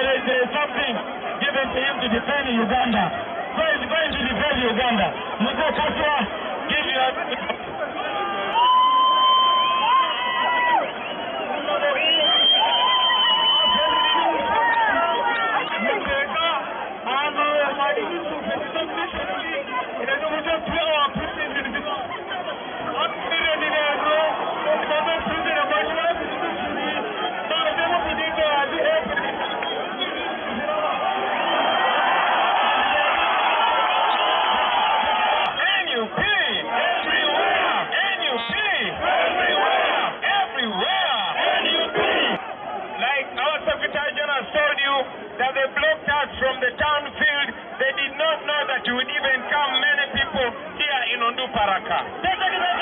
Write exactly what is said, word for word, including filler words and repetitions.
there is uh, something given to him to defend Uganda. So he's going to defend Uganda. Musa Kaswa, give your... That they blocked us from the townfield. They did not know that you would even come. Many people here in Onduparaka.